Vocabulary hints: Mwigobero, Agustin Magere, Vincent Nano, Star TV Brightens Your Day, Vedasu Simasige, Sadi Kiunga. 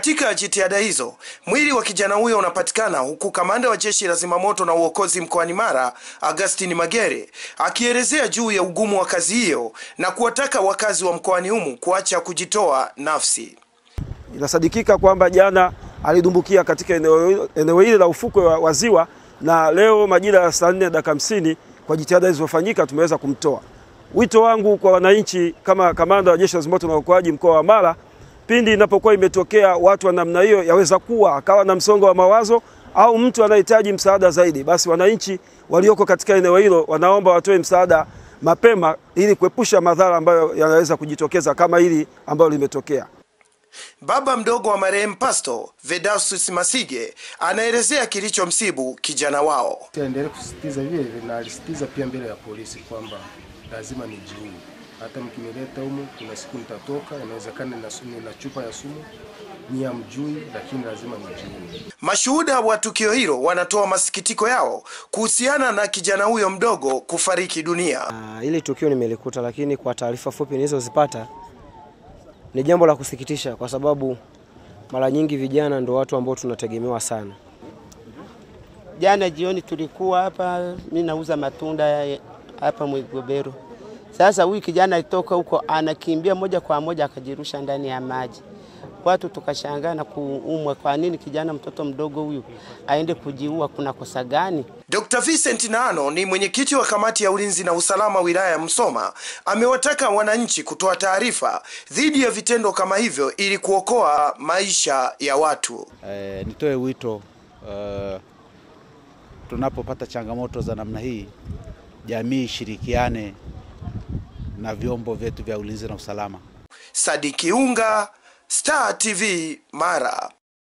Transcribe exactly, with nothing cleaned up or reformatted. Katika jitihada hizo, mwili wa kijana huyo unapatikana huku kamanda wa jeshi la zimamoto na uokozi mkoani Mara, Agustin Magere, akielezea juu ya ugumu wa kazi hiyo na kuwataka wakazi wa mkoani humu kuacha kujitoa nafsi. Inasadikika kwamba jana alidumbukia katika eneo, eneo hili la ufukwe wa, wa ziwa, na leo majira ya saa nne dakika hamsini kwa jitihada zilizofanyika tumeweza kumtoa. Wito wangu kwa wananchi kama kamanda wa jeshi la zimamoto na uokoaji mkoa wa Mara, pindi inapokuwa imetokea watu wa namna hiyo, yaweza kuwa akawa na msongo wa mawazo au mtu anahitaji msaada zaidi, basi wananchi walioko katika eneo hilo wanaomba watoe msaada mapema ili kuepusha madhara ambayo yanaweza kujitokeza kama hili ambalo limetokea. Baba mdogo wa marehemu Pastor Vedasu Simasige anaelezea kilichomsibu kijana wao. Tuendelee kusisitiza vile na kusisitiza pia mbele ya polisi kwamba lazima nijiunge. Hata mkinileta humu kuna siku nitatoka, inawezekana na sumu na chupa ya sumu ni ya mjui, lakini lazima nijiunge. Mashuhuda wa tukio hilo wanatoa masikitiko yao kuhusiana na kijana huyo mdogo kufariki dunia. Uh, ile tukio nimelikuta, lakini kwa taarifa fupi nilizozipata ni jambo la kusikitisha, kwa sababu mara nyingi vijana ndio watu ambao tunategemewa sana. Jana jioni tulikuwa hapa, mimi nauza matunda hapa Mwigobero. Sasa huyu kijana alitoka huko anakimbia moja kwa moja akajirusha ndani ya maji. Watu tukashangaa na kuumwa, kwa nini kijana mtoto mdogo huyu aende kujiua, kuna kosa gani? Doctor Vincent Nano ni mwenyekiti wa kamati ya ulinzi na usalama wilaya ya Msoma. Amewataka wananchi kutoa taarifa dhidi ya vitendo kama hivyo ili kuokoa maisha ya watu. E, nitoe wito e, tunapopata changamoto za namna hii, jamii shirikiane na vyombo vyetu vya ulinzi na usalama. Sadi Kiunga, Star T V, Mara.